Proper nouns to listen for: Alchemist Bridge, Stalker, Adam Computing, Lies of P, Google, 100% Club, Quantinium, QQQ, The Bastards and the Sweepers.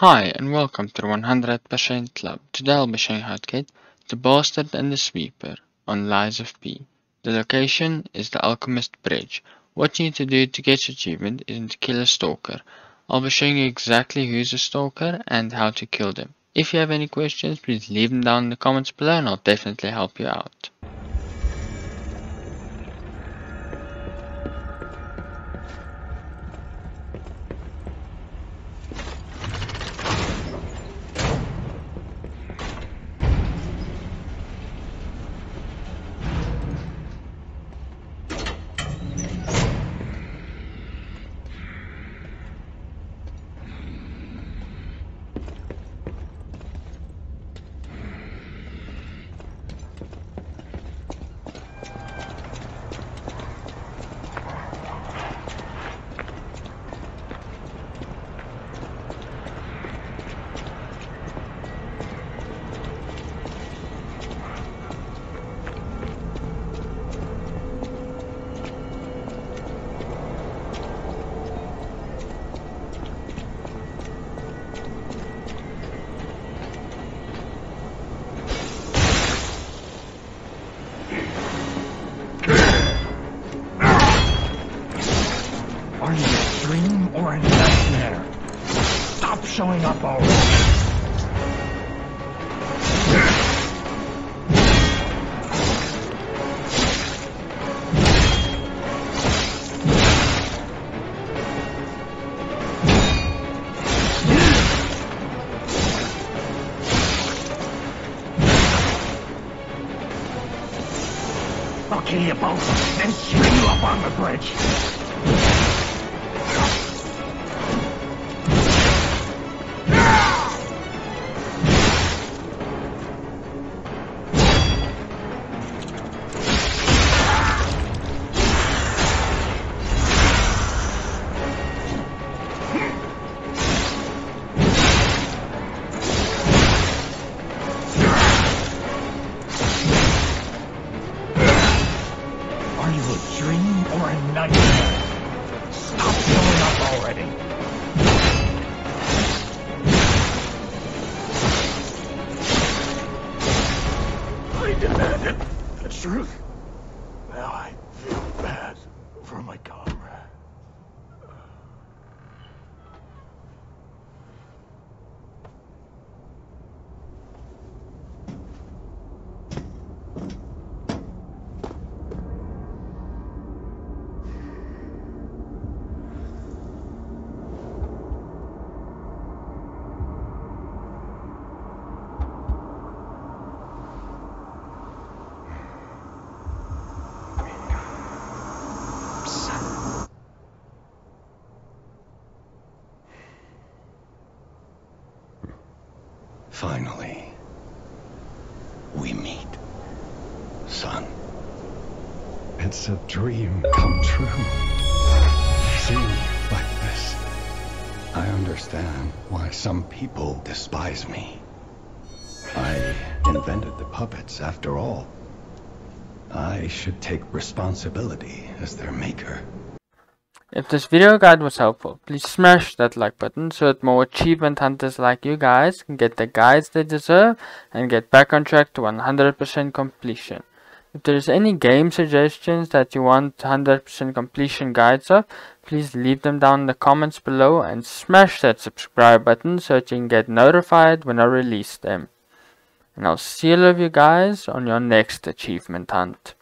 Hi and welcome to the 100% Club. Today I'll be showing how to get The Bastard and the Sweeper on Lies of P. The location is the Alchemist Bridge. What you need to do to get your achievement is to kill a stalker. I'll be showing you exactly who's a stalker and how to kill them. If you have any questions, please leave them down in the comments below and I'll definitely help you out. Are you a dream or a nightmare? Stop showing up already! I'll kill you both, then string you up on the bridge! I demanded the truth. Now I feel bad for my comrade. Finally, we meet, son. It's a dream come true. Seeing you like this, I understand why some people despise me. I invented the puppets, after all. I should take responsibility as their maker. If this video guide was helpful, please smash that like button so that more achievement hunters like you guys can get the guides they deserve and get back on track to 100% completion. If there is any game suggestions that you want 100% completion guides of, please leave them down in the comments below and smash that subscribe button so that you can get notified when I release them. And I'll see all of you guys on your next achievement hunt.